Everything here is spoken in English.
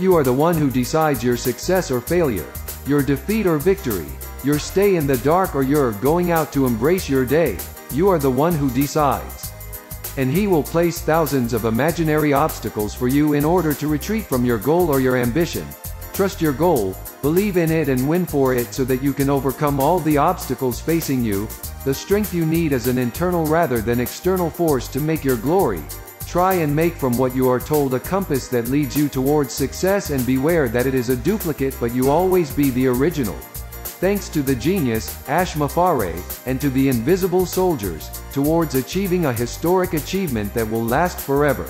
You are the one who decides your success or failure, your defeat or victory, your stay in the dark or your going out to embrace your day. You are the one who decides. And he will place thousands of imaginary obstacles for you in order to retreat from your goal or your ambition. Trust your goal, believe in it and win for it so that you can overcome all the obstacles facing you. The strength you need is an internal rather than external force to make your glory. Try and make from what you are told a compass that leads you towards success, and beware that it is a duplicate, but you always be the original. Thanks to the genius, Ash Mufareh, and to the Invisible Soldiers, towards achieving a historic achievement that will last forever.